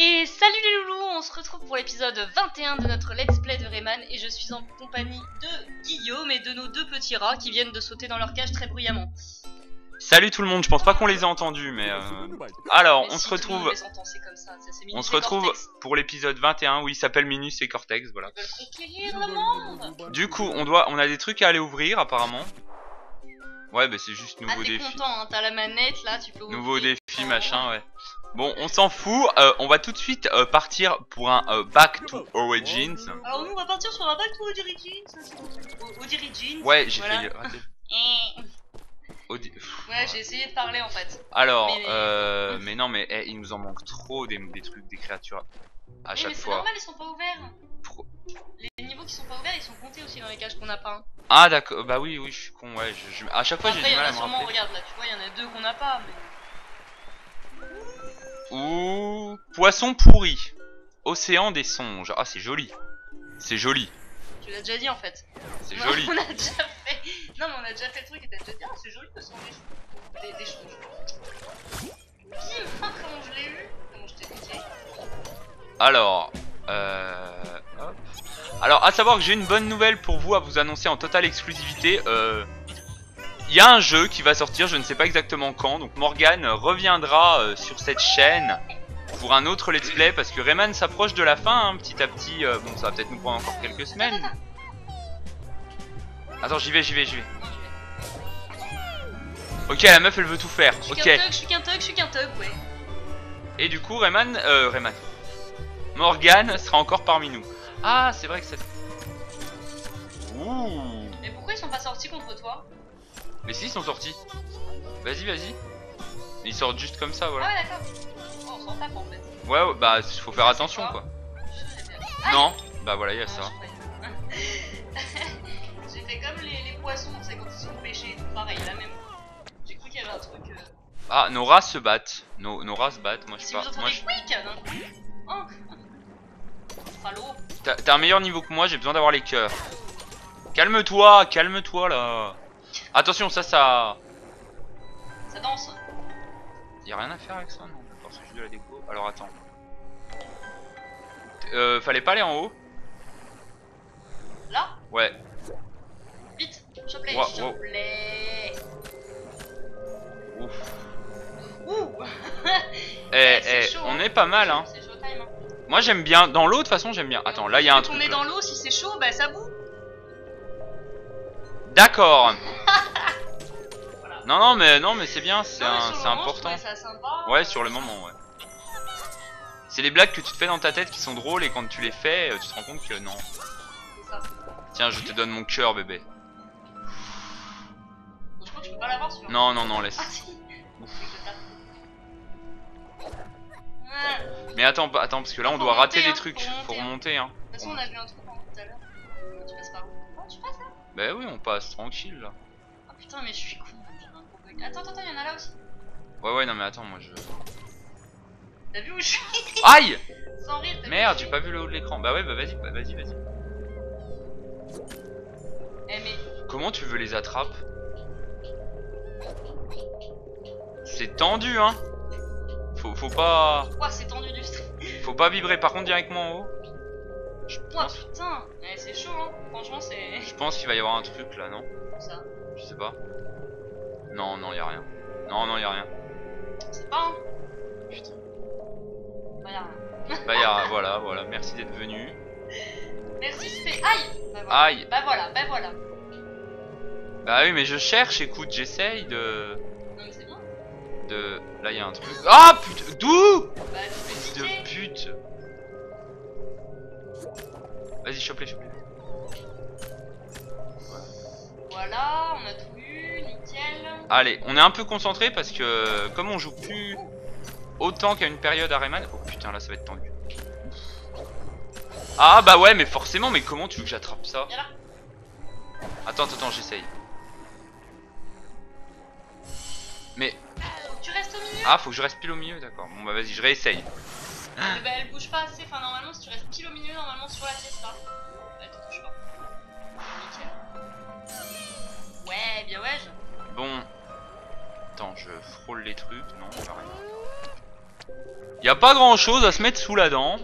Et salut les loulous, on se retrouve pour l'épisode 21 de notre Let's Play de Rayman et je suis en compagnie de Guillaume et de nos deux petits rats qui viennent de sauter dans leur cage très bruyamment. Salut tout le monde, je pense pas qu'on les a entendus mais... Alors, mais on se retrouve... On se retrouve pour l'épisode 21 où il s'appelle Minus et Cortex, voilà. Ils veulent conquérir le monde. Du coup, on a des trucs à aller ouvrir apparemment. Ouais, bah c'est juste nouveau défi. Ah t'es content, hein, t'as la manette là, tu peux ouvrir. Nouveau défi, machin, ouais. Bon, on s'en fout, on va tout de suite partir pour un Back to Origins. Alors nous on va partir sur un Back to Origins. Origins. Ouais, j'ai failli rater. Ouais, j'ai essayé de parler en fait. Alors, mais non, mais hey, il nous en manque trop des trucs, des créatures à chaque fois. Mais c'est normal, ils sont pas ouverts. Les niveaux qui sont pas ouverts, ils sont comptés aussi dans les cages qu'on a pas. Hein. Ah d'accord, bah oui, oui, je suis con, ouais. À chaque fois j'ai du mal à me rappeler. Regarde là, tu vois, il y en a deux qu'on a pas. Mais... Ouh, poisson pourri, océan des songes. Ah, c'est joli, c'est joli. Tu l'as déjà dit en fait. C'est joli. On a déjà fait. Non, mais on a déjà fait le truc et t'as déjà dit ah, c'est joli, océan des songes. Bim, comment je l'ai eu. Comment je t'ai niqué. Alors, hop. Alors, à savoir que j'ai une bonne nouvelle pour vous à vous annoncer en totale exclusivité. Il y a un jeu qui va sortir, je ne sais pas exactement quand, donc Morgane reviendra sur cette chaîne pour un autre let's play parce que Rayman s'approche de la fin hein, petit à petit, bon ça va peut-être nous prendre encore quelques semaines. Attends j'y vais. Ok la meuf elle veut tout faire, ok. Je suis qu'un thug, ouais. Et du coup Morgane sera encore parmi nous. Ah c'est vrai que ça... Ouh. Mais pourquoi ils sont pas sortis contre toi? Mais si, ils sont sortis. Vas-y. Ils sortent juste comme ça, voilà. Ah ouais, d'accord. On s'en tape en fait. Ouais, bah faut faire attention quoi. Non, bah voilà, il y a ça. J'ai fait comme les poissons, c'est quand ils sont pêchés, pareil, la même. J'ai cru qu'il y avait un truc. Ah, nos rats se battent. Nos rats se battent, moi je sais pas. Moi je. T'as un meilleur niveau que moi, j'ai besoin d'avoir les cœurs. Calme-toi là. Attention, ça danse. Y'a rien à faire avec ça, non? D'accord, c'est juste de la déco. Alors attends. Fallait pas aller en haut? Là? Ouais. Vite, s'il te plaît. Ouf. Ouh. On est pas mal, hein. C'est chaud time, hein. Moi j'aime bien. Dans l'eau, de toute façon, j'aime bien. Attends, là y'a un truc. On est dans l'eau, si c'est chaud, bah ça boue. D'accord. Voilà. Non mais c'est bien, c'est important. Ouais, sur le moment, ouais. C'est les blagues que tu te fais dans ta tête qui sont drôles et quand tu les fais, tu te rends compte que non. Ça. Tiens, je te donne mon cœur, bébé. Bon, je crois que tu peux pas l'avoir celui-là. Non, laisse. Ah, si. Mais attends parce que là on doit rater des trucs pour remonter hein. De toute façon, on a vu un truc tout à l'heure. Tu passes par où? Oh, tu passes là. Bah oui, on passe tranquille là. Ah oh, putain, mais je suis con. Attends, y'en a là aussi. Ouais, non, mais attends, moi je. T'as vu où je suis? Aïe! Sans rire, merde, j'ai pas vu le haut de l'écran. Bah ouais, bah vas-y. Eh mais. Comment tu veux les attraper? C'est tendu, hein! Faut pas. Ouah, c'est tendu du stress. Faut pas vibrer, par contre, directement en haut. Oh putain, c'est chaud hein, franchement c'est... Je pense qu'il va y avoir un truc là, non? Ça. Je sais pas. Non, y'a rien. Non, y'a rien. C'est pas hein. Putain. Bah y'a rien. Voilà, merci d'être venu. Merci, c'était... Aïe bah, voilà. Aïe. Bah voilà. Bah oui, mais je cherche, écoute, j'essaye de... Non mais c'est bien. De... Là y'a un truc... Ah putain, d'où? Bah tu de pute. Vas-y, chope-les. Voilà, on a tout eu, nickel. Allez, on est un peu concentré parce que comme on joue plus autant qu'à une période à Rayman. Oh putain, là ça va être tendu. Ah bah ouais, mais forcément, mais comment tu veux que j'attrape ça? Viens là. Attends, j'essaye. Mais... Tu restes au milieu? Ah, faut que je reste pile au milieu, d'accord. Bon bah vas-y, je réessaye. Bah, elle bouge pas assez, enfin normalement si tu restes pile au milieu, normalement sur la pièce là, elle te touche pas. Nickel. Ouais, bien ouais. Bon. Attends, je frôle les trucs, non, j'ai rien. Y a pas grand chose à se mettre sous la dent.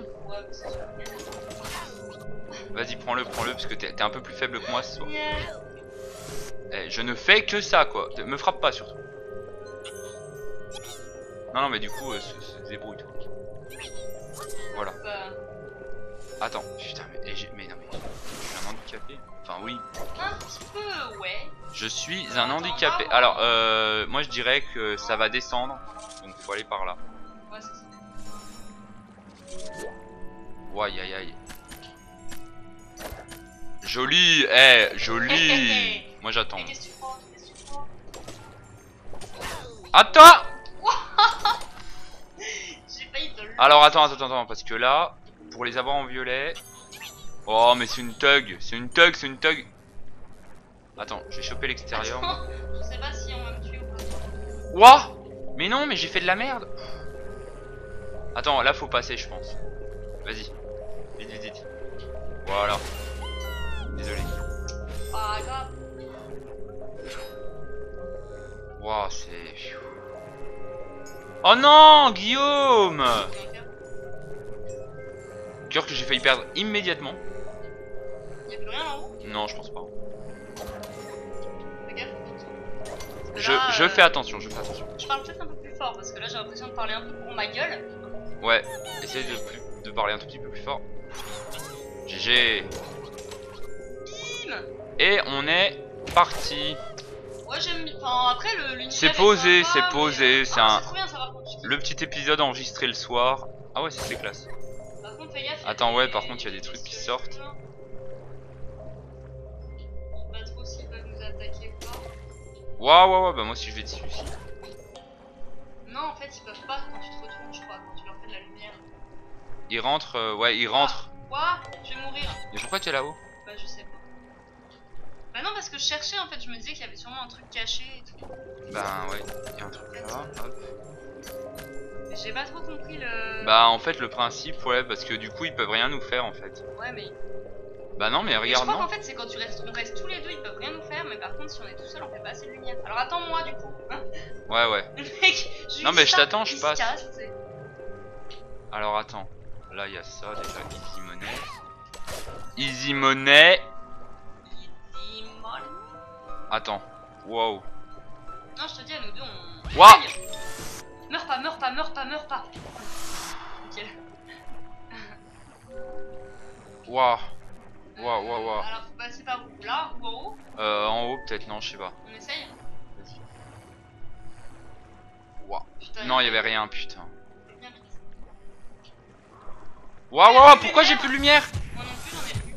Vas-y, prends-le, parce que t'es un peu plus faible que moi ce soir. Eh, je ne fais que ça, quoi. Me frappe pas, surtout. Non, non, mais du coup, se débrouille. Voilà. Attends, putain, mais non, mais je suis un handicapé. Enfin, oui. Un petit peu, ouais. Je suis un handicapé. Alors, moi, je dirais que ça va descendre. Donc, faut aller par là. Ouais, c'est ça. Ouaille, aïe, aïe. Joli, eh, joli. Moi j'attends. Attends. Alors attends, parce que là, pour les avoir en violet. Oh mais c'est une thug, c'est une thug. Attends, je vais choper l'extérieur. Je sais pas si on va me tuer ou pas. Ouah. Mais non, mais j'ai fait de la merde. Attends, là faut passer je pense. Vas-y. Vite. Voilà. Désolé. Ah, grave. Wow, c'est... Oh non, Guillaume! Cœur que j'ai failli perdre immédiatement. Y'a plus rien là-haut? Non, je pense pas. Regarde. Je fais attention, Je parle peut-être un peu plus fort parce que là j'ai l'impression de parler un peu pour ma gueule. Ouais, essaye de parler un tout petit peu plus fort. GG. Et on est parti. Ouais, j'aime. Enfin, après, c'est posé. C'est un. Le petit épisode enregistré le soir. Ah ouais, c'est classe. Par contre, fais gaffe. Attends, ouais, par contre, il y a des trucs qui sortent. Je sais pas trop s'ils peuvent nous attaquer ou pas. Waouh, bah moi aussi je vais dessus. Non, en fait, ils peuvent pas quand tu te retournes, je crois. Quand tu leur fais de la lumière. Ils rentrent, ouais, ils rentrent. Quoi ? Je vais mourir. Mais pourquoi tu es là-haut ? Bah, je sais pas. Bah non parce que je cherchais en fait, je me disais qu'il y avait sûrement un truc caché et tout. Bah ouais, il y a un truc là, hop. Mais j'ai pas trop compris le... Bah en fait le principe, ouais, parce que du coup ils peuvent rien nous faire en fait. Ouais mais... Bah non mais regarde. Je crois qu'en fait c'est quand tu restes, on reste tous les deux, ils peuvent rien nous faire, mais par contre si on est tout seul on fait pas assez de lumière. Alors attends moi du coup, hein. Ouais. Mec, non mais je t'attends, je passe. Alors attends, là il y a ça déjà, easy money. Easy money. Attends, wow. Non, je te dis, à nous deux, on. Wow. Meurs pas. Nickel. Wow. Alors, faut passer par où? Là ou en haut? En haut, peut-être, non, je sais pas. On essaye? Vas-y. Wow. Putain, non, il y avait rien, putain. Wow, pourquoi j'ai plus de lumière? Moi non plus, j'en ai plus.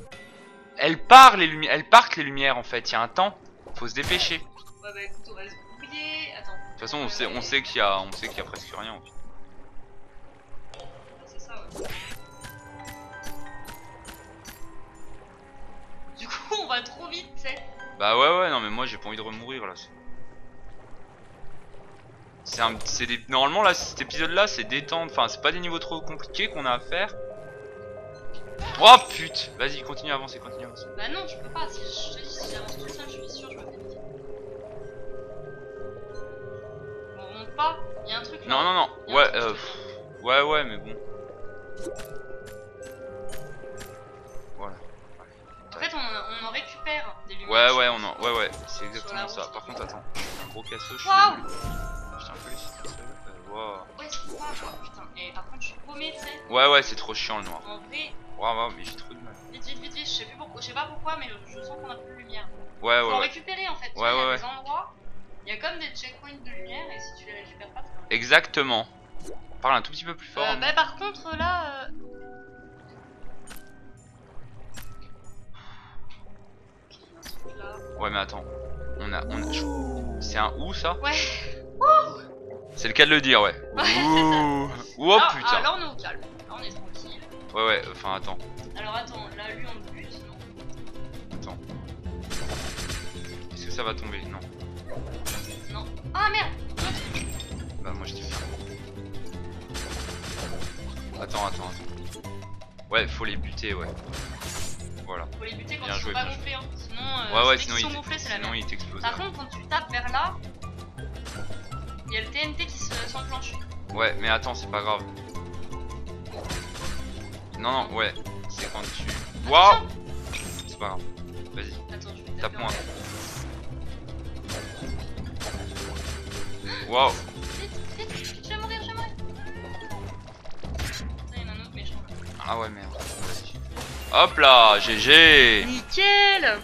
Elles partent les lumières en fait, il y a un temps. Faut se dépêcher. Ouais bah écoute, on va se brouiller. Attends. De toute façon, on sait qu'il y a presque rien en fait. C'est ça, ouais. Du coup, on va trop vite, tu sais. Bah ouais, non mais moi j'ai pas envie de remourir là. Normalement là, cet épisode là, c'est détente, enfin, c'est pas des niveaux trop compliqués qu'on a à faire. Oh putain, vas-y, continue à avancer, Bah non, je peux pas, si j'avance tout seul, je suis sûr, je me fais péter. On monte pas, il y a un truc là. Non, ouais, ouais, mais bon. Voilà. En fait, on en récupère des lumières. Ouais, c'est exactement ça. Par contre, attends, je suis un gros casseau, je suis un peu laissé tout seul. Wow. Ouais, c'est quoi, putain, et par contre, je suis paumé, tu sais. Ouais, c'est trop chiant le noir. En vrai. Waouh, mais j'ai trop de mal. Vite, je sais pas pourquoi, mais je sens qu'on a plus de lumière. Ouais. Faut récupérer en fait. Ouais. Il y a des endroits, il y a comme des checkpoints de lumière et si tu les récupères pas, t'es... Exactement. Parle un tout petit peu plus fort. Bah, par contre, là. Ouais, mais attends. On a... C'est un ou ça? Ouais. Ouh. C'est le cas de le dire, ouais. Ouh. Oh putain. Ah, là, on est au calme. Là, on est tranquille. Ouais, enfin attends. Alors attends, là lui on bute, non? Attends. Est-ce que ça va tomber? Non. Non. Ah merde! Bah moi je t'ai fait. Attends. Ouais, faut les buter, ouais. Voilà. Faut les buter quand ils sont pas gonflés, hein. Sinon, ils sont gonflés, c'est la merde. Sinon ils t'explosent. Par contre, quand tu tapes vers là, il y a le TNT qui s'enclenche. Ouais, mais attends, c'est pas grave. Non, non, ouais. C'est quand tu... Waouh. C'est pas grave. Vas-y, tape-moi. Waouh. Vite, vite, je vais mourir, je vais mourir. Il y en a un autre méchant là. Ah ouais, merde. Hop là, GG. Nickel.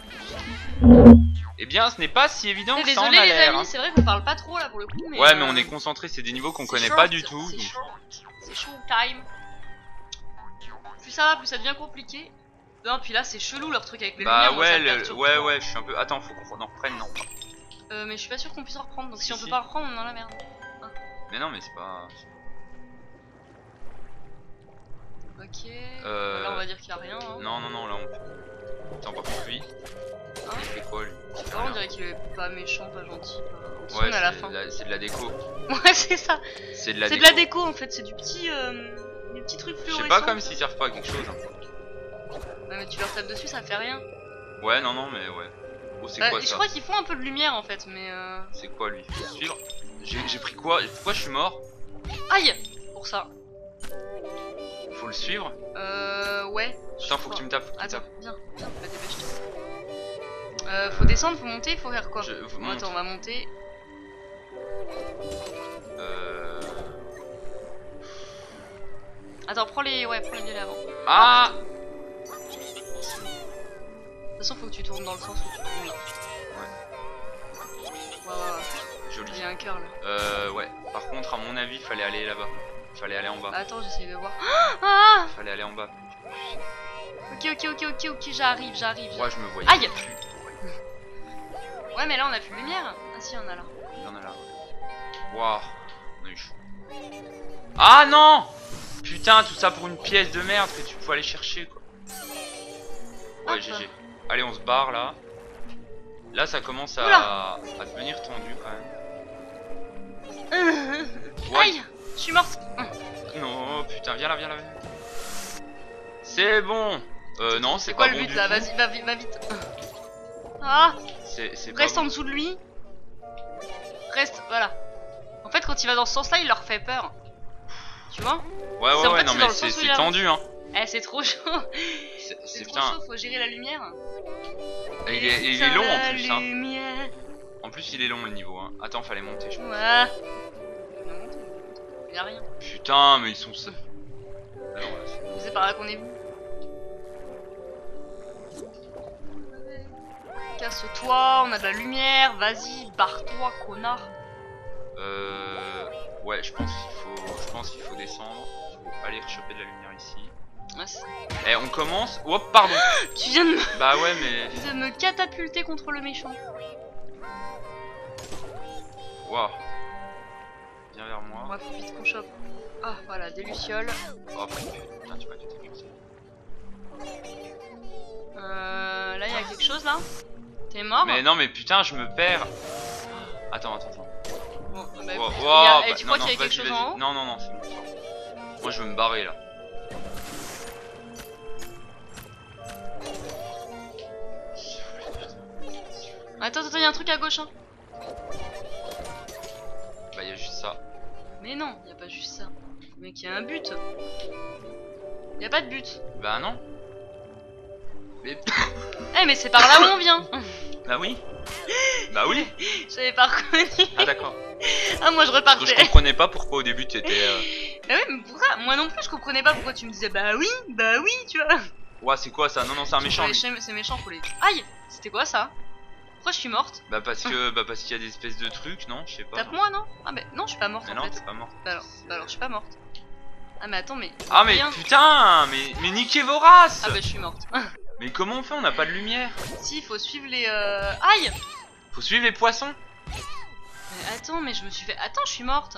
Eh bien, ce n'est pas si évident que ça en a l'air. Désolé les amis, c'est vrai qu'on parle pas trop là pour le coup. Mais ouais, mais on est concentré, c'est des niveaux qu'on connaît pas du tout. C'est chaud, time. Plus ça va, plus ça devient compliqué. Non, puis là, c'est chelou leur truc avec les lumières. Bah ouais, ouais, je suis un peu. Attends, faut qu'on en reprenne, non? Mais je suis pas sûr qu'on puisse en reprendre. Donc si on peut pas reprendre, on est dans la merde. Mais non, mais c'est pas. Ok. Là, on va dire qu'il y a rien. Non, non, non, là on. Attends, par contre, lui. Il fait quoi lui? On dirait qu'il est pas méchant, pas gentil. Ouais, c'est de la déco. Ouais, c'est ça. C'est de la déco en fait, c'est du petit. Des petits trucs fluorescents. Je sais pas comme s'ils servent pas à quelque chose. Ouais, mais tu leur tapes dessus, ça fait rien. Ouais, non, non, mais ouais. Oh, c'est quoi ça? Je crois qu'ils font un peu de lumière en fait, mais. C'est quoi lui? Faut suivre. J'ai pris quoi? Pourquoi je suis mort? Aïe! Pour ça. Faut le suivre? Ouais. Putain, faut que tu me tapes. Attends, viens, viens, bah dépêche-toi. Faut descendre, faut monter, faut faire quoi? Attends, on va monter. Attends, prends les... Ouais, prends les violets avant. Ah! De toute façon, faut que tu tournes dans le sens où tu... Oui. Ouais. Wow. Joli. Il y a un cœur, là. Ouais. Par contre, à mon avis, fallait aller là-bas. Fallait aller en bas. Attends, j'essaye de voir. Ah! Fallait aller en bas. Ok, j'arrive, j'arrive. Ouais, je me voyais. Aïe! Ouais, mais là, on a plus de lumière. Ah si, on a là. Il y en a là, ouais. Waouh. On a eu chaud. Ah non! Putain, tout ça pour une pièce de merde que tu peux aller chercher, quoi. Ouais, GG. Allez, on se barre, là. Là, ça commence à devenir tendu, quand même. Aïe! Je suis morte. Non, putain, viens là, viens là. C'est bon. Non, c'est pas bon. C'est quoi le but, là? Vas-y, va vite. Ah! Reste en dessous de lui. Reste, voilà. En fait, quand il va dans ce sens-là, il leur fait peur. Tu vois? Ouais, ouais, ouais, non, mais c'est tendu, hein. Eh, c'est trop chaud. C'est trop chaud, faut gérer la lumière. Il est long en plus, hein. En plus, il est long le niveau, hein. Attends, fallait monter, je pense. Ouais. Il y a rien. Putain, mais ils sont seuls. C'est par là qu'on est venu. Casse-toi, on a de la lumière, vas-y, barre-toi, connard. Ouais, je pense qu'il faut descendre. Faut aller rechoper de la lumière ici. Ouais, on commence. Oh, pardon. Tu viens de me... Bah ouais, mais... Tu viens de me catapulter contre le méchant. Waouh. Viens vers moi. Ouais, faut vite qu'on chope. Ah, voilà, des lucioles. Oh, putain, tu m'as catapulté. Là, il y a quelque chose, là. T'es mort? Mais non, mais putain, je me perds. Attends. Bon, bah, wow, tu crois qu'il y a quelque chose en haut? Non, non, non, c'est bon. Moi, je veux me barrer, là. Attends, il y a un truc à gauche, hein. Bah, il y a juste ça. Mais non, il n'y a pas juste ça. Mais qu'il y a un but. Il n'y a pas de but. Bah, non. Mais... Eh, mais c'est par là où on vient. Bah oui. Bah oui. J'avais pas reconnu. Ah d'accord. Ah moi je repartais. Je comprenais pas pourquoi au début tu étais... Bah oui, mais pourquoi? Moi non plus je comprenais pas pourquoi tu me disais bah oui tu vois. Ouah c'est quoi ça? Non non c'est un méchant. C'est méchant pour les... Aïe. C'était quoi ça? Pourquoi je suis morte? Bah parce que parce qu'il y a des espèces de trucs, non? Je sais pas. Tape moi non? Ah bah non je suis pas morte en fait. Non t'es pas morte. Bah alors je suis pas morte. Ah mais attends mais... Ah mais putain. Mais niquez vos races. Ah bah je suis morte. Mais comment on fait? On n'a pas de lumière. Si, faut suivre les... Aïe! Faut suivre les poissons. Mais attends, mais je me suis fait... Attends, je suis morte.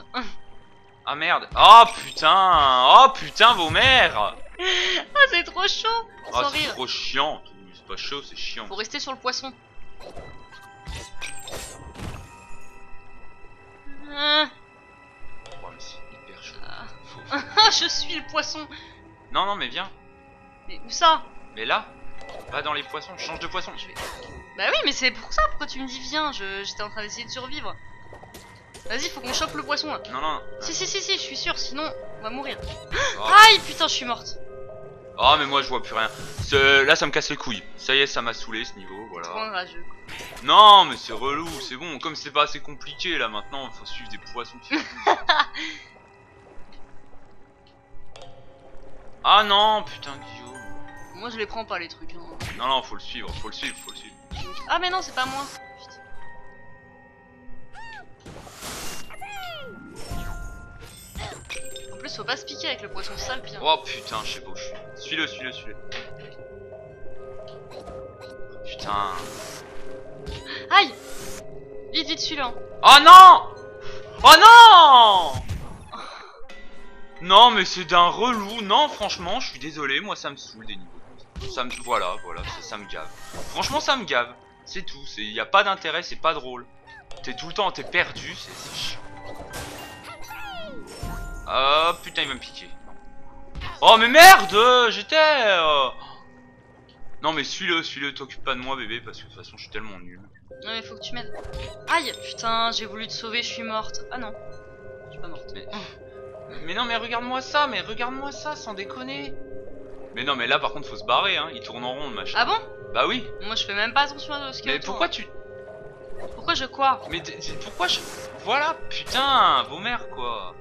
Ah merde. Oh putain, vos mères. Ah, c'est trop chaud. Ah, c'est trop chiant. C'est pas chaud, c'est chiant. Faut rester sur le poisson. Oh, mais c'est hyper chaud. Je suis le poisson. Non, non, mais viens. Mais où ça? Mais là. Va dans les poissons, change de poisson. Bah oui, mais c'est pour ça, pourquoi tu me dis viens? J'étais en train d'essayer de survivre. Vas-y, faut qu'on chope le poisson là. Non, non. Si, je suis sûr, sinon on va mourir. Oh. Aïe, putain, je suis morte. Oh mais moi je vois plus rien. Là ça me casse les couilles. Ça y est, ça m'a saoulé ce niveau, voilà. Non mais c'est relou, c'est bon. Comme c'est pas assez compliqué là maintenant, faut suivre des poissons qui... Ah non, putain Guillaume. Moi je les prends pas les trucs. Hein. Non non, faut le suivre, faut le suivre, faut le suivre. Ah mais non, c'est pas moi. Faut pas se piquer avec le poisson sale, pire. Oh putain, je sais pas où je suis. Suis-le, suis-le, suis-le. Putain. Aïe. Vite, vite, suis-le. Oh non. Oh non. Non, mais c'est d'un relou. Non, franchement, je suis désolé. Moi, ça me saoule des niveaux. Ça me... Voilà, voilà, ça me gave. Franchement, ça me gave. C'est tout. Il n'y a pas d'intérêt, c'est pas drôle. T'es tout le temps, t'es perdu. C'est chiant. Oh putain, il va me piquer. Oh mais merde, j'étais... Non mais suis-le, suis-le, t'occupe pas de moi bébé, parce que de toute façon je suis tellement nul. Non mais faut que tu m'aides. Aïe, putain, j'ai voulu te sauver, je suis morte. Ah non, je suis pas morte. Mais non mais regarde-moi ça, sans déconner. Mais non mais là par contre faut se barrer, hein, il tourne en rond le machin. Ah bon? Bah oui. Moi je fais même pas attention à ce qu'il y a. Mais pourquoi tu... Pourquoi je quoi? Mais pourquoi je... Voilà, putain, vos mères quoi.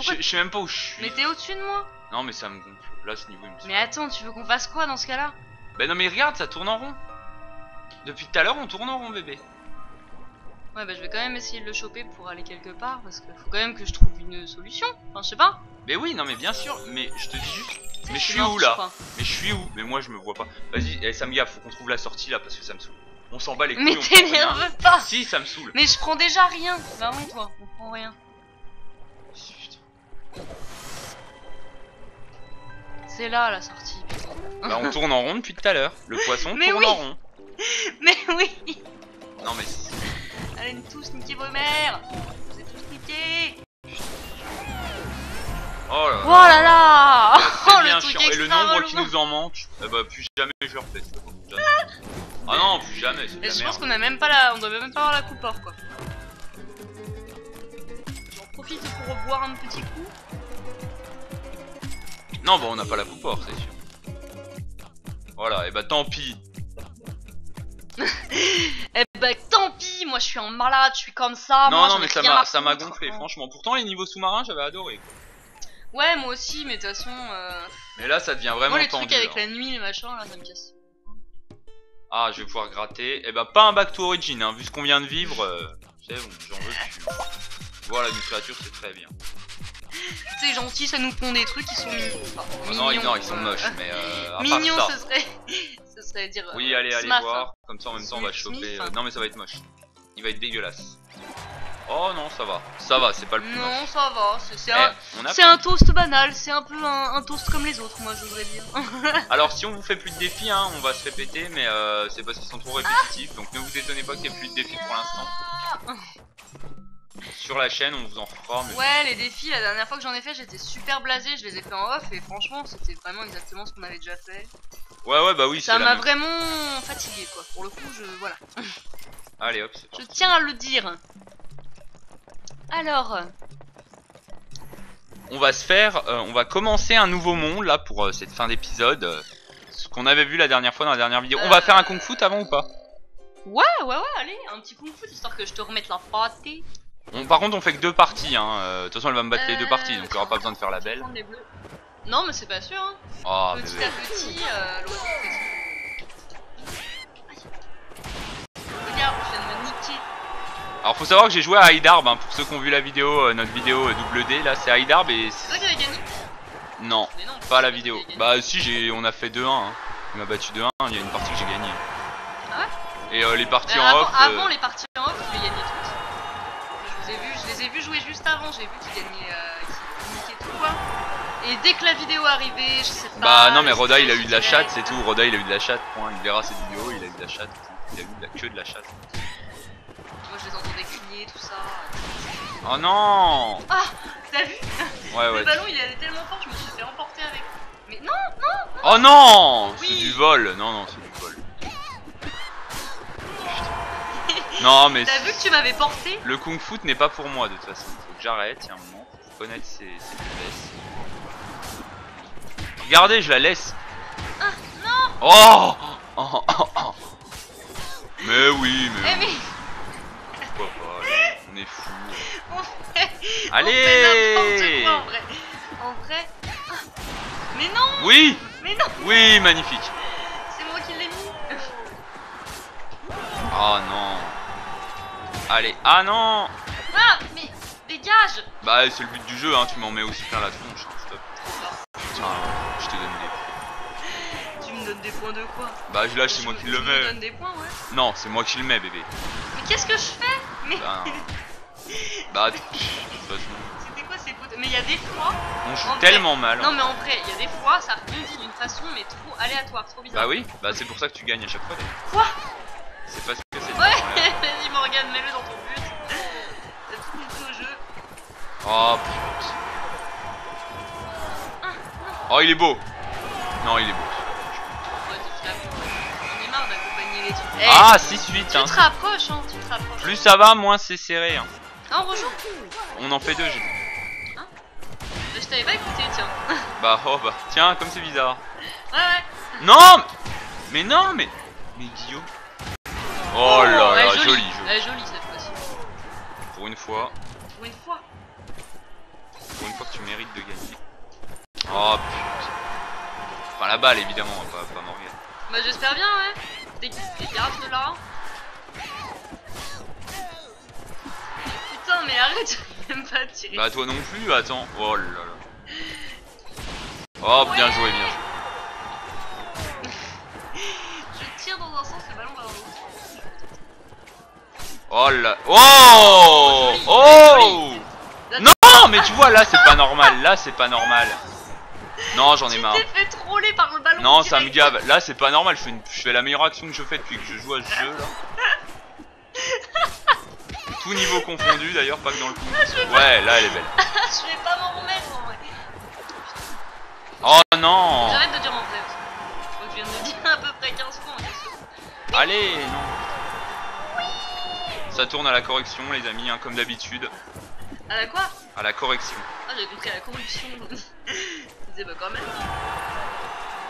Je sais même pas où je suis. Mais t'es au-dessus de moi. Non mais ça me gonfle. Là ce niveau il me semble. Mais attends, tu veux qu'on fasse quoi dans ce cas-là? Bah non mais regarde, ça tourne en rond. Depuis tout à l'heure on tourne en rond bébé. Ouais bah je vais quand même essayer de le choper pour aller quelque part. Parce que faut quand même que je trouve une solution. Enfin je sais pas. Mais oui, non mais bien sûr. Mais je te dis juste... Mais je suis où là? Mais je suis où? Mais moi je me vois pas. Vas-y, ça me gaffe, faut qu'on trouve la sortie là parce que ça me saoule. On s'en bat les couilles. Mais t'énerve pas. Si, ça me saoule. Mais je prends déjà rien. Bah oui toi, on prend rien. C'est là la sortie. Bah on tourne en rond depuis tout à l'heure. Le poisson mais tourne oui en rond. Mais oui. Non mais... Allez tous niquer vos mères. Vous êtes tous niqués. Oh là là. Oh là là. Oh le truc chiant. Et le nombre qui nous en manque. Eh bah plus jamais je refais. Ah non, plus jamais. Et je pense qu'on a même pas la... On doit même pas avoir la coupe or quoi. Profite pour boire un petit coup. Non, bon, on n'a pas la coupe or, c'est sûr. Voilà, et bah tant pis. Et bah tant pis, moi je suis en malade, je suis comme ça. Non, moi, non, mais ça m'a gonflé, franchement. Pourtant, les niveaux sous-marins, j'avais adoré. Ouais, moi aussi, mais de toute façon. Mais là, ça devient vraiment tendu. Moi, les trucs avec la nuit, les machins, là, ça me casse. Ah, je vais pouvoir gratter. Et bah, pas un back to origin, hein, vu ce qu'on vient de vivre. C'est bon, j'en veux plus. Voilà, une créature, c'est très bien. C'est gentil, ça nous pond des trucs qui sont mignons. Enfin, non, mignons, non, ils sont moches, mais à mignon, part ça. Ce serait dire. Oui, allez, allez voir. Comme ça, en même temps, on va choper. Non, mais ça va être moche. Il va être dégueulasse. Oh non, ça va. Ça va, c'est pas le plus. Non, moche. Ça va. C'est un toast banal. C'est un peu un toast comme les autres, moi, je voudrais dire. Alors, si on vous fait plus de défis, hein, on va se répéter, mais c'est parce qu'ils sont trop répétitifs. Ah donc, ne vous étonnez pas qu'il n'y ait plus de défis pour l'instant. Sur la chaîne, on vous en fera. Mais... Ouais, les défis, la dernière fois que j'en ai fait, j'étais super blasé. Je les ai fait en off et franchement, c'était vraiment exactement ce qu'on avait déjà fait. Ouais, ouais, bah oui, ça m'a vraiment fatigué quoi. Pour le coup, je. Voilà. Allez hop, c'est parti. Je tiens à le dire. Alors. On va se faire. On va commencer un nouveau monde là pour cette fin d'épisode. Ce qu'on avait vu la dernière fois dans la dernière vidéo. On va faire un kung-fu avant ou pas? Ouais, ouais, ouais, allez, un petit kung-fu histoire que je te remette la pâtée. Par contre, on fait que deux parties, hein. De toute façon, elle va me battre les deux parties, donc il n'y aura pas besoin de faire la belle. Non, mais c'est pas sûr, hein. Oh, petit bébé. À petit, l'oiseau fait... Regarde, je viens de me niquer. Alors, faut savoir que j'ai joué à Hydarb, hein. Pour ceux qui ont vu la vidéo, notre vidéo double D, là, c'est Hydarb et... C'est toi qui avais gagné? Non, mais non, pas la vidéo. Bah, si, on a fait 2-1, hein. Il m'a battu 2-1, il y a une partie que j'ai gagnée. Ah ouais? Et les parties en off... Avant les parties en off, je vais gagner toutes. Je les ai vus jouer juste avant, j'ai vu qu'ils gagnaient, qu'ils niquaient tout quoi. Et dès que la vidéo est arrivée, je sais pas. Bah non mais Roda il a eu de la chatte, c'est tout. Roda il a eu de la chatte, point. Il verra cette vidéo, il a eu de la chatte, il a eu de la chatte. Moi je les entendais crier, tout ça. Oh non! Ah! T'as vu? Ouais, ouais. Le ballon il allait tellement fort, je me suis fait emporter avec. Mais non, non! Oh non! C'est du vol, non, non, c'est du vol. Non mais t'as vu que tu m'avais porté. Le kung fu n'est pas pour moi de toute façon. Faut que j'arrête, il y a un moment. Faut connaître ses faiblesses. Regardez, je la laisse. Ah, non. Oh, oh, oh, oh. Mais oui, mais... Eh, mais... Pourquoi pas, on est fous. Allez, on fait n'importe quoi, en vrai. Mais non. Oui. Mais non. Oui, magnifique. C'est moi qui l'ai mis. Oh non. Allez. Ah non. Ah, mais dégage. Bah c'est le but du jeu, hein. Tu m'en mets aussi plein la tronche. Stop. Tiens, je te donne des points. Tu me donnes des points de quoi? Bah là c'est moi qui le mets. Tu me donnes des points, ouais. Non, c'est moi qui le mets, bébé. Mais qu'est-ce que je fais? Mais... Bah, c'était quoi ces potes? Mais il y a des fois. On joue tellement mal. Non, mais en vrai, il y a des fois, ça rebondit d'une façon, mais trop aléatoire, trop bizarre. Bah oui, bah c'est pour ça que tu gagnes à chaque fois. Quoi? C'est pas ce que c'est. Ouais, vas-y, Morgane, mets-le dans ton but. T'as tout compris au jeu. Oh putain. Oh, il est beau. Non, il est beau. On est marre d'accompagner les trucs. Ah, 6-8. Tu te rapproches, hein, tu te rapproches. Plus ça va, moins c'est serré, hein. Ah, on rejoue? On en fait deux, j'ai dit. Hein? Je t'avais pas écouté, tiens. Bah, oh bah, tiens, comme c'est bizarre. Ouais, ouais. Non! Mais non, mais. Mais Guillaume. Oh, oh là là, joli, joli. Elle est jolie cette fois-ci. Pour une fois. Pour une fois? Pour une fois que tu mérites de gagner. Oh putain. Enfin, la balle, évidemment, pas Morgane. Bah, j'espère bien, ouais. Dégage de là. Mais arrête, je même pas tirer. Bah toi non plus, attends. Oh là là. Oh ouais, bien joué, bien joué. Je tire dans un sens, le ballon va dans l'autre. Oh là. Oh, oh, oh, oh. Non mais tu vois là c'est pas normal. Là c'est pas normal. Non, j'en ai marre. Tu t'es fait troller par le ballon. Non, ça me gave. Là c'est pas normal. Je fais la meilleure action que je fais depuis que je joue à ce jeu là. Tout niveau confondu d'ailleurs, pas que dans le coup. Ouais, là elle est belle. Je vais pas m'en remettre en vrai. Oh non! J'arrête de dire en vrai. Faut que je viens de dire à peu près 15 fois en 15 secondes. Allez, non! Oui! Ça tourne à la correction, les amis, hein, comme d'habitude. À la quoi? À la correction. Ah, j'ai compris à la corruption. Je disais, bah quand même. Là,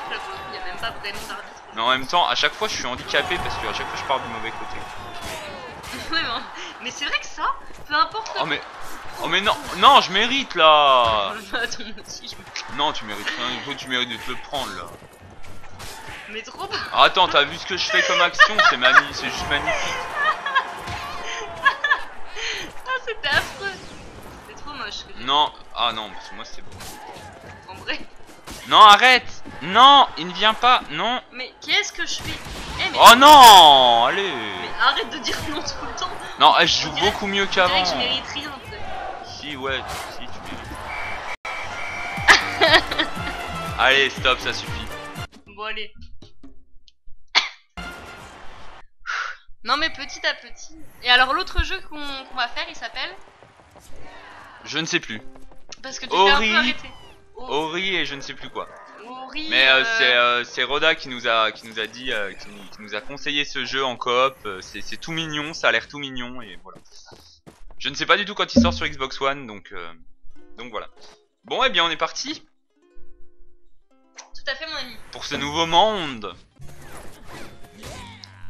pour le coup, y a même pas vraiment d'arbitre. Mais en même temps, à chaque fois je suis handicapé parce que à chaque fois je pars du mauvais côté. Ouais, mais c'est vrai que ça, peu importe. Oh mais, oh mais non, non, je mérite là. Non, tu mérites rien, il faut que tu mérites de te le prendre là. Mais trop. Attends, t'as vu ce que je fais comme action, c'est c'est juste magnifique. Ah, c'était affreux. C'est trop moche. Non, ah non, parce que moi c'était bon. En vrai. Non, arrête. Non, il ne vient pas. Non. Mais qu'est-ce que je fais? Hey, oh non, allez. Mais arrête de dire non tout le temps. Non, je joue beaucoup mieux qu'avant. Je mérite rien. Si, ouais, si tu mérites. Allez, stop, ça suffit. Bon allez. Non mais petit à petit. Et alors l'autre jeu qu'on va faire, il s'appelle? Je ne sais plus. Parce que tu t'es un peu arrêté. Ori et je ne sais plus quoi. Ori, mais c'est Roda qui nous a dit, qui nous a conseillé ce jeu en coop. C'est tout mignon, ça a l'air tout mignon et voilà. Je ne sais pas du tout quand il sort sur Xbox One, donc voilà. Bon et eh bien on est parti. Tout à fait mon ami. Pour ce nouveau monde.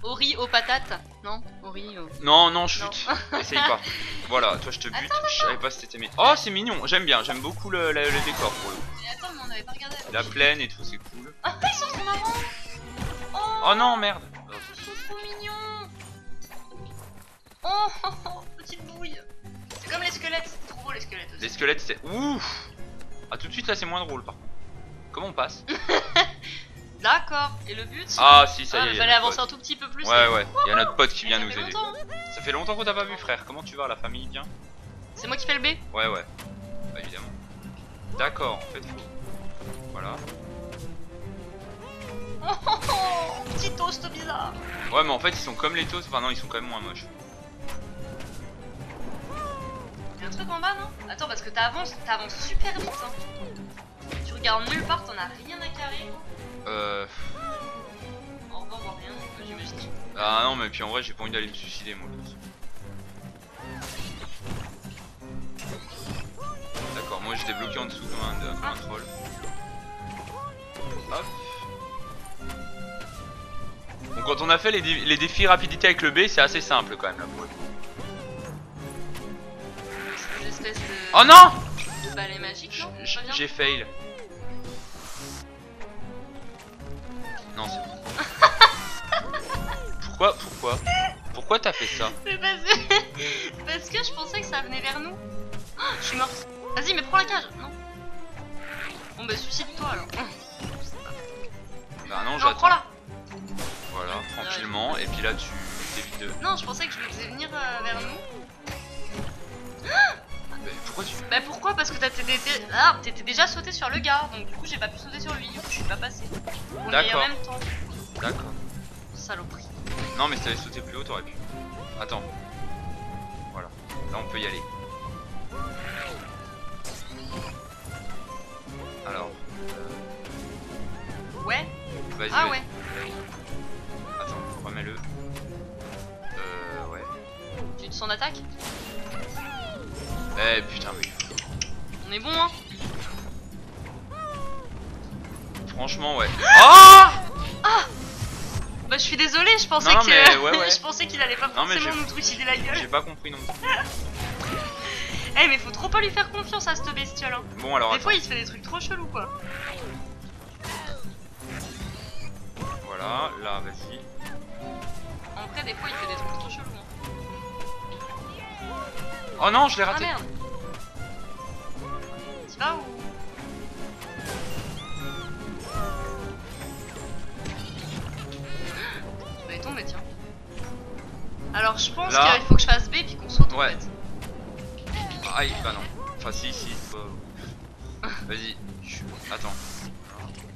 Ori aux patates, non? Ori aux... Non, non, chute, non. Essaye pas. Voilà, toi je te bute, je savais pas si t'étais mis. Oh, c'est mignon, j'aime bien, j'aime beaucoup le décor pour le coup. Mais attends, mais on avait pas regardé la plaine et tout, c'est cool. Ah, ils sont trop marrants. Oh, oh non, merde. Ils sont trop mignons. Oh, oh, oh, petite bouille. C'est comme les squelettes, c'est trop beau les squelettes aussi. Les squelettes, c'est... Ouf. Ah, tout de suite là, c'est moins drôle par contre. Comment on passe? D'accord, et le but? Ah si, ça y est. Il fallait avancer un tout petit peu plus. Ouais, ouais, il y a notre pote qui vient nous aider. Ça fait longtemps qu'on t'a pas vu, frère. Comment tu vas, la famille? Bien. C'est moi qui fais le B? Ouais, ouais. Bah, évidemment. D'accord, en fait. Voilà. Oh, petit toast bizarre. Ouais, mais en fait, ils sont comme les toasts. Enfin, non, ils sont quand même moins moches. Y'a un truc en bas, non? Attends, parce que t'avances super vite. Hein. Tu regardes nulle part, t'en as rien à carrer. Au revoir, voir rien, j'imagine. Ah non, mais puis en vrai, j'ai pas envie d'aller me suicider, moi. D'accord, moi j'étais bloqué en dessous comme un troll. Hop. Donc quand on a fait les défis rapidité avec le B, c'est assez simple quand même là pour le coup. Une espèce de... Oh non! De balai magique, non? J'ai fail. Non, c'est bon. Pourquoi t'as fait ça? Parce que je pensais que ça venait vers nous. Oh, je suis morte. Vas-y, mais prends la cage. Non. Bon bah suicide-toi alors. Bah non, j'attends. Prends-la. Voilà, tranquillement. Ouais. Et puis là, tu t'évites de... Non, je pensais que je le faisais venir vers nous. Bah pourquoi tu... Bah pourquoi? Parce que t'étais déjà sauté sur le gars. Donc du coup, j'ai pas pu sauter sur lui. Je suis pas passé. On est en même temps. D'accord. Saloperie. Non, mais si t'avais sauté plus haut, t'aurais pu. Attends. Voilà. Là, on peut y aller. Alors. Ouais. Vas-y. Ah ouais. Attends, remets-le. Ouais. Tu te sens d'attaque? Eh putain, oui. On est bon, hein? Franchement, ouais. Oh! Ah! Bah, je suis désolé, je pensais qu'il allait pas forcément nous trucider la gueule. J'ai pas compris non plus. Eh hey, mais faut trop pas lui faire confiance à cette bestiole hein. Bon alors. Des fois il se fait des trucs trop chelous quoi. Voilà, là vas-y. En vrai des fois il fait des trucs trop chelous hein. Oh non je l'ai raté. Ah merde. T'y vas ou... On est tombé tiens. Alors je pense qu'il faut que je fasse B puis qu'on saute en fait. Aïe, bah non. Enfin, si. Vas-y, attends.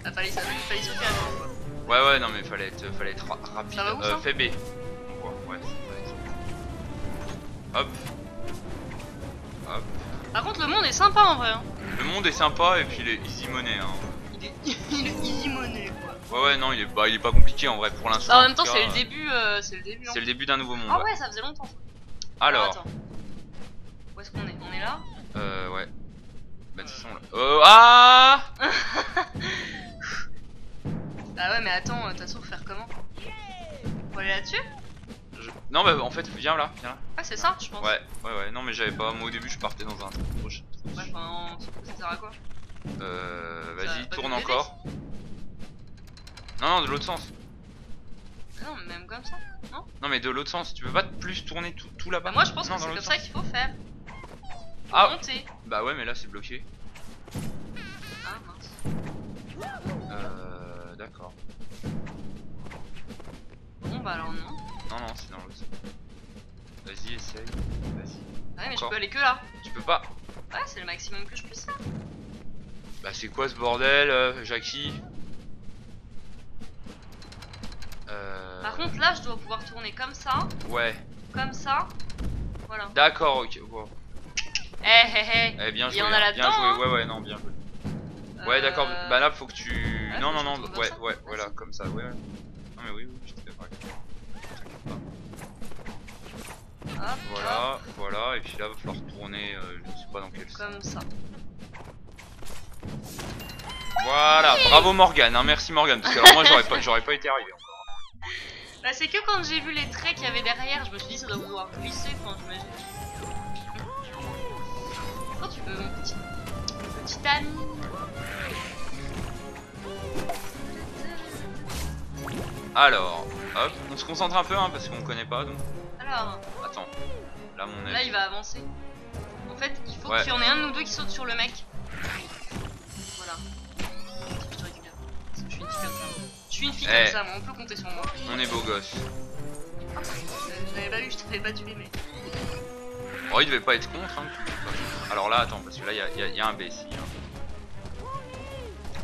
Ah, fallait sauter avant. Ouais, non, mais fallait être rapide. Ça va où, ça ? Fais B. Ouais, ça va être... Hop. Par contre, le monde est sympa en vrai. Hein. Le monde est sympa et puis il est easy money. Hein. Il est easy money quoi. Ouais, non, il est pas compliqué en vrai pour l'instant. En même temps, c'est le début. C'est le début d'un nouveau monde. Ah, ouais, ça faisait longtemps. Alors. Où est-ce qu'on est? On est là? Ouais. Bah, de toute façon là. Ah Bah, ouais, mais attends, de toute façon, faut faire comment? Faut aller là-dessus? Non, bah, en fait, viens là. Ah, c'est ça, je pense. Ouais, non, mais j'avais pas. Moi, au début, je partais dans un truc proche. Ouais, enfin, ça sert à quoi? Vas-y, tourne encore. Non, de l'autre sens. Non, mais même comme ça, non? Non, mais de l'autre sens, tu peux pas plus tourner tout là-bas. Bah, moi, je pense que c'est comme ça qu'il faut faire. Ah, monter. Bah ouais mais là c'est bloqué. Ah mince. D'accord. Bon bah alors non. Non c'est dans l'autre. Vas-y essaye. Vas-y. Ouais mais je peux aller que là. Tu peux pas. Ouais c'est le maximum que je puisse faire. Bah c'est quoi ce bordel Jackie? Par contre là je dois pouvoir tourner comme ça. Ouais. Comme ça. Voilà. D'accord ok. Wow. Eh, bien joué, bien joué. Ouais, non, bien joué. Ouais, d'accord, bah là faut que tu... Ouais, non, ouais, voilà, comme ça, ouais. Non mais oui, je te fais pas. Voilà, et puis là va falloir tourner, je ne sais pas dans quel sens. Comme ça. Voilà, bravo Morgane, hein, merci Morgane, parce que alors moi j'aurais pas été arrivé encore. Bah c'est que quand j'ai vu les traits qu'il y avait derrière, je me suis dit ça doit pouvoir glisser, enfin j'imagine. Tu veux mon petit ami? Alors, hop, on se concentre un peu hein, parce qu'on connaît pas donc. Alors. Attends, là mon. Là il va avancer. En fait, il faut qu'il y en ait un de nous deux qui saute sur le mec. Voilà. Je suis une fille comme ça. Moi, on peut compter sur moi. On est beau gosse. Ah, je l'avais pas vu, je t'avais battu les mecs. Oh, il devait pas être contre hein. Alors là, attends, parce que là, il y a un B ici. Hein.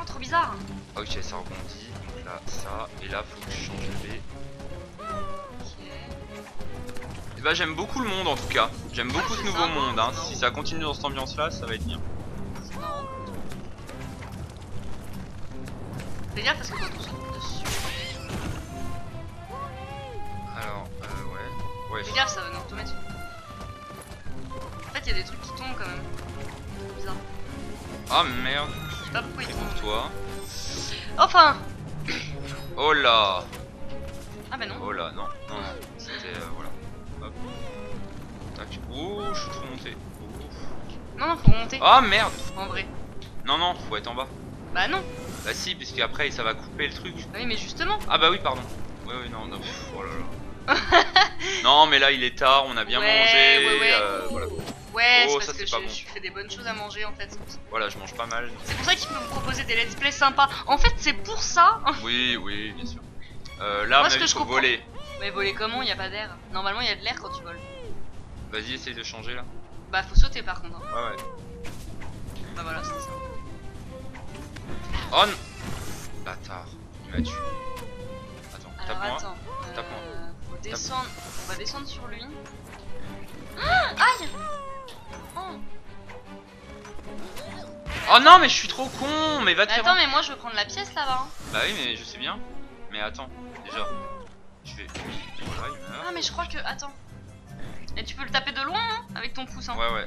Oh, trop bizarre! Ok, ça rebondit. Donc là, ça. Et là, faut que je change le B. Ok. Et bah, j'aime beaucoup le monde en tout cas. J'aime beaucoup ce nouveau monde. Hein. Si ça continue dans cette ambiance là, ça va être bien. C'est marrant. Fais gaffe parce que quand on saute dessus. Alors, ouais. Fais gaffe, ça va nous retomber dessus. Il y a des trucs qui tombent quand même. C'est bizarre. Ah merde. Je sais pas pourquoi ils tombent. Pour toi. Enfin. Oh là. Ah bah non. Oh là, non. Non, c'était... voilà. Hop. Tac. Ouh, je suis trop monté. Ouh. Non, non, faut remonter. Ah merde. En vrai. Non, non, faut être en bas. Bah non. Bah si, parce qu'après ça va couper le truc. Oui, mais justement. Ah bah oui, pardon. Oui, oui, non, non. Pff, oh là là. Non, mais là il est tard, on a bien mangé. Ouais, ouais. Voilà. Ouais, oh, c'est parce que je fais des bonnes choses à manger en fait. Voilà, je mange pas mal. C'est pour ça qu'il peut me proposer des let's play sympas. En fait, c'est pour ça. Oui, oui, bien sûr. Là, moi, il faut voler. Mais voler comment? Il n'y a pas d'air. Normalement, il y a de l'air quand tu voles. Vas-y, essaye de changer là. Bah, faut sauter par contre. Hein. Ouais, ouais. Bah voilà, c'est ça. Oh non! Bâtard, il m'a tué. Attends, tape-moi. Tape-moi. Faut descendre. On va descendre sur lui. Aïe! Oh non, mais je suis trop con! Mais va te faire. Attends, mais moi je veux prendre la pièce là-bas. Bah oui, mais je sais bien. Mais attends, déjà. Je vais. Voilà, il meurt. Ah, mais je crois que. Attends. Et tu peux le taper de loin, hein, avec ton pouce. Hein. Ouais, ouais.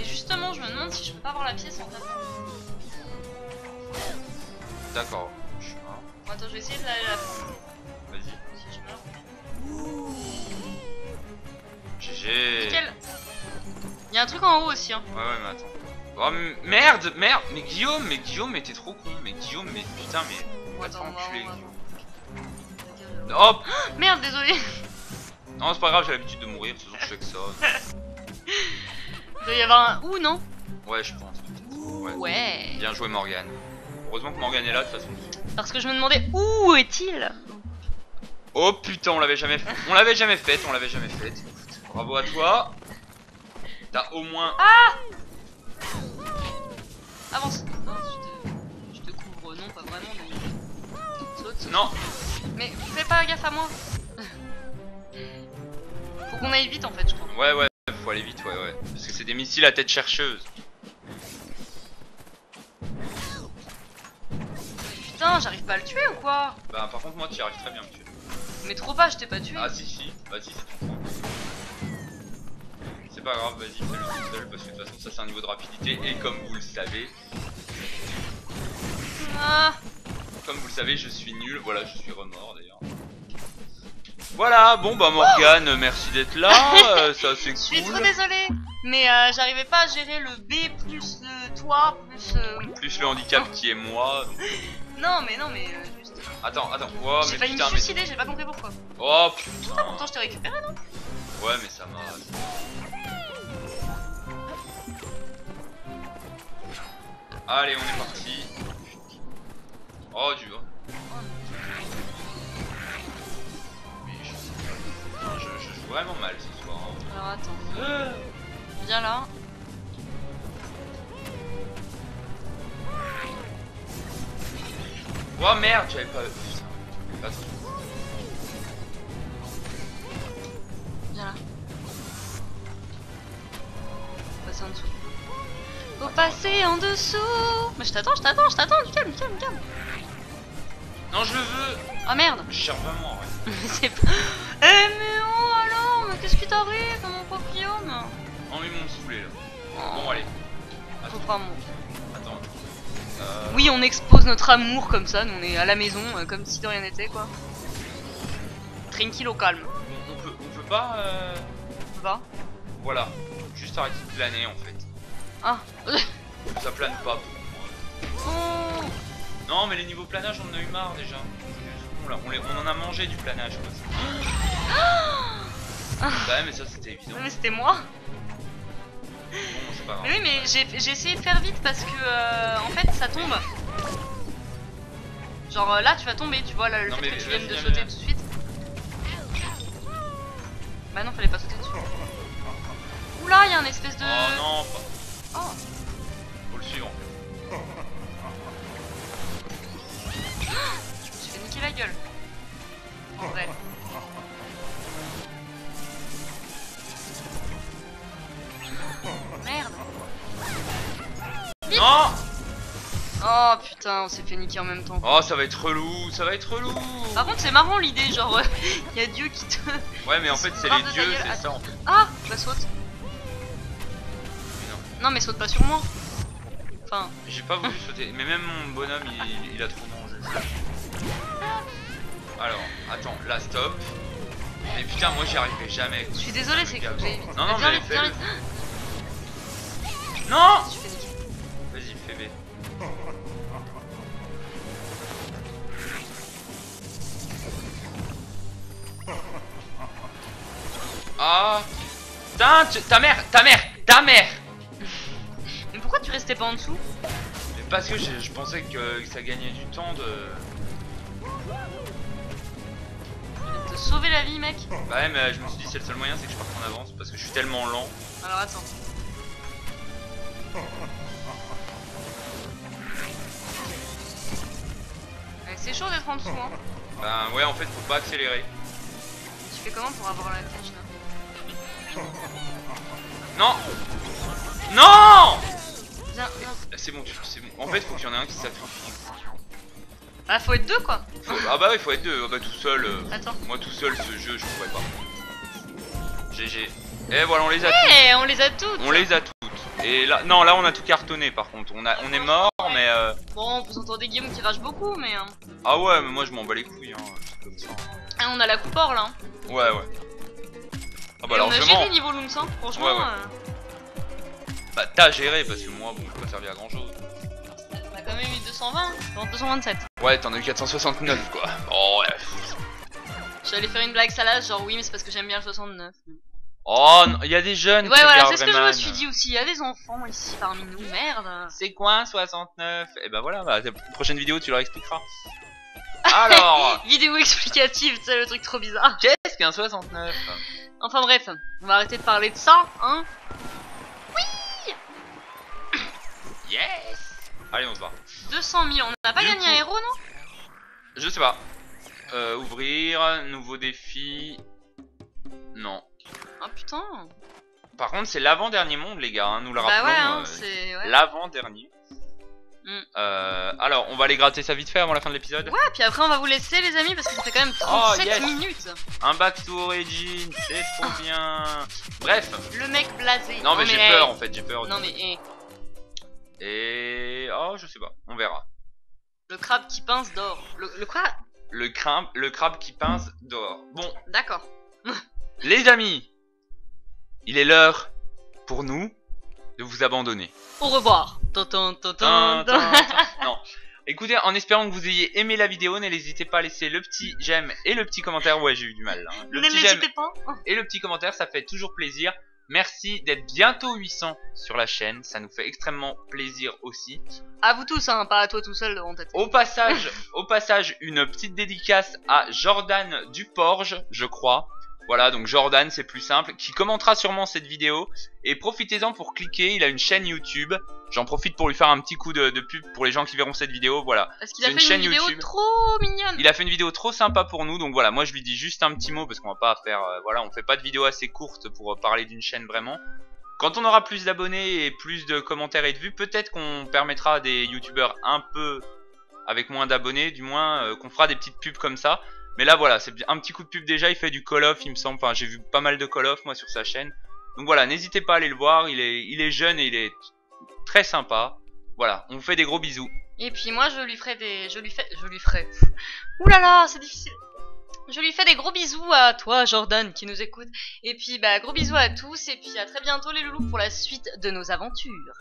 Et justement, je me demande si je peux pas avoir la pièce en fait. D'accord, je suis mort. Bon, attends, je vais essayer de l'aller la prendre. Vas-y. Si je meurs. GG. Nickel. Y'a un truc en haut aussi, hein. Ouais, ouais, mais attends. Oh merde, merde. Mais Guillaume, t'es trop con. Mais Guillaume, mais putain, mais. Ouais, attends, enculé. Hop. Merde, désolé. Non, c'est pas grave, j'ai l'habitude de mourir. De toute façon, je fais que ça. Il doit y avoir un ou, non? Ouais, je pense. Ouais. Ouais. Bien joué, Morgane. Heureusement que Morgane est là de toute façon. Parce que je me demandais où est-il. Oh putain, on l'avait jamais fait. On l'avait jamais fait, on l'avait jamais fait. Bravo à toi. T'as au moins. Ah. Avance. Non, je te couvre. Non, pas vraiment. Mais... Saute. Non. Mais fais pas gaffe à moi. Faut qu'on aille vite en fait, je crois. Ouais, ouais, faut aller vite, ouais, ouais. Parce que c'est des missiles à tête chercheuse. Putain, j'arrive pas à le tuer ou quoi? Bah par contre moi tu arrives très bien à me tuer. Mais trop pas, je t'ai pas tué. Ah si si, vas-y c'est ton point. C'est pas grave, vas-y fais le tout seul parce que de toute façon ça c'est un niveau de rapidité et comme vous le savez. Ah. Comme vous le savez je suis nul, voilà je suis remords d'ailleurs. Voilà, bon bah Morgane, oh merci d'être là, ça c'est cool. Je suis trop désolée, mais j'arrivais pas à gérer le B plus le toi plus... Plus le handicap qui est moi. Donc... Non mais non mais juste... Attends, attends, wow, j'ai failli me suicider, j'ai pas compris pourquoi. Oh putain. Ah, pourtant je t'ai récupéré non? Ouais mais ça m'a... Allez on est parti. Oh dur. Je joue vraiment mal ce soir. Hein. Alors attends. Viens là. Oh merde, j'avais pas. Putain. Viens là. Faut passer en dessous. Faut passer en dessous. Mais je t'attends, du calme, calme. Non, je le veux. Oh merde. Je cherche vraiment, ouais. C'est pas. Eh mais oh alors, mais qu'est-ce qui t'arrive à mon pauvre Guillaume? Non mais ils m'ont saoulé là. Oh. Bon allez. Attends. Faut pas mourir. Attends. Oui on expose notre amour comme ça, nous on est à la maison comme si de rien n'était quoi. Tranquille au calme. On peut pas. On peut pas. Voilà. Juste arrêter de planer en fait. Ah. Ça plane pas pour moi. Oh. Non mais les niveaux planage on en a eu marre déjà. Là, on en a mangé du planage quoi. Bah mais ça c'était évident. Mais c'était moi. Bon, c'est pas grave. Mais oui mais j'ai essayé de faire vite parce que en fait ça tombe. Genre là tu vas tomber, tu vois là le non, fait que tu viennes de sauter tout de suite. Bah non fallait pas sauter dessus. Oula y'a un espèce de. Oh non pas. Oh. Faut le suivre. La gueule en vrai. Merde. Vite. Non. Oh putain on s'est fait niquer en même temps. Oh ça va être relou, ça va être relou. Par contre c'est marrant l'idée genre il y a Dieu qui te... Ouais mais en fait c'est les dieux c'est ça en fait. Ah bah saute. Mais non. Non mais saute pas sur moi. Enfin... J'ai pas voulu sauter, mais même mon bonhomme il a trop mangé. Alors, attends, là stop. Mais putain, moi j'y arrivais jamais. Je suis désolé, c'est que j'ai... Non, non, mais fais... Non! Vas-y, fais B. Ah! Putain, ta mère! Mais pourquoi tu restais pas en dessous? Mais parce que je pensais que ça gagnait du temps de... Te sauver la vie, mec. Bah ouais, mais je me suis dit c'est le seul moyen, c'est que je parte en avance parce que je suis tellement lent. Alors attends. Ouais, c'est chaud d'être en dessous, hein. Bah ouais, en fait faut pas accélérer. Tu fais comment pour avoir la cache là? Non. Non. C'est bon, c'est bon. En fait faut qu'il y en ait un qui sacrifie. Ah, faut être deux quoi! Ah, bah oui, faut être deux. Ah, bah tout seul. Attends. Moi tout seul, ce jeu, je pourrais pas. GG. Et voilà, on les a toutes. On les a toutes. On les a toutes. Et là, non, là, on a tout cartonné par contre. On est mort, mais. Bon, vous entendez Guillaume qui rage beaucoup, mais. Ah, ouais, mais moi je m'en bats les couilles, hein. Comme ça. Ah, on a la coupe or là. Ouais, ouais. Ah, bah alors, j'ai géré niveau Loom 5, franchement. Ouais, ouais. Bah, t'as géré parce que moi, bon, je peux pas servir à grand chose. On a quand même eu 220, 227. Ouais, t'en as eu 469 quoi. Oh ouais. J'allais faire une blague salace, genre oui, mais c'est parce que j'aime bien le 69. Oh, il y a des jeunes. Ouais, voilà, c'est ce que je me suis dit aussi. Il y a des enfants ici parmi nous, merde. C'est quoi un 69? Et bah voilà, bah, la prochaine vidéo, tu leur expliqueras. Alors. Vidéo explicative, c'est le truc trop bizarre. Qu'est-ce qu'un 69? Enfin bref, on va arrêter de parler de ça, hein. Oui. Yes. Allez, on se barre. 200 000, on n'a pas gagné un héros, non? Je sais pas. Ouvrir, nouveau défi. Non. Ah putain. Par contre, c'est l'avant-dernier monde, les gars. Hein. Nous le rappelons. Ouais, hein, c'est ouais. L'avant-dernier. Mm. Alors, on va aller gratter ça vite fait avant la fin de l'épisode. Ouais, puis après, on va vous laisser, les amis, parce que ça fait quand même 37 minutes. Un back to origin, c'est trop bien. Bref. Le mec blasé. Non, mais j'ai peur, en fait. J'ai peur. Non, mais. Et... Oh, je sais pas, on verra. Le crabe qui pince d'or. Le quoi? Le crabe qui pince d'or. Bon. D'accord. Les amis, il est l'heure pour nous de vous abandonner. Au revoir. Non. Écoutez, en espérant que vous ayez aimé la vidéo, n'hésitez pas à laisser le petit j'aime et le petit commentaire. Ouais, j'ai eu du mal. Hein. Ne n'hésitez pas. Et le petit commentaire, ça fait toujours plaisir. Merci d'être bientôt 800 sur la chaîne, ça nous fait extrêmement plaisir aussi. À vous tous, hein, pas à toi tout seul en tête. Au passage, une petite dédicace à Jordan Duporge, je crois. Voilà, donc Jordan, c'est plus simple, qui commentera sûrement cette vidéo. Et profitez-en pour cliquer, il a une chaîne YouTube. J'en profite pour lui faire un petit coup de pub pour les gens qui verront cette vidéo, voilà. Parce qu'il a fait une vidéo trop mignonne. Il a fait une vidéo trop sympa pour nous, donc voilà, moi je lui dis juste un petit mot parce qu'on va pas faire, voilà, on fait pas de vidéo assez courte pour parler d'une chaîne vraiment. Quand on aura plus d'abonnés et plus de commentaires et de vues, peut-être qu'on permettra à des youtubeurs un peu avec moins d'abonnés, du moins qu'on fera des petites pubs comme ça. Mais là voilà, c'est un petit coup de pub déjà, il fait du call-off il me semble, enfin j'ai vu pas mal de call-off moi sur sa chaîne. Donc voilà, n'hésitez pas à aller le voir, il est jeune et il est très sympa. Voilà, on vous fait des gros bisous. Et puis moi je lui ferai des... Je lui ferai... Oulala, c'est difficile. Je lui fais des gros bisous à toi Jordan qui nous écoute. Et puis bah gros bisous à tous et puis à très bientôt les loulous pour la suite de nos aventures.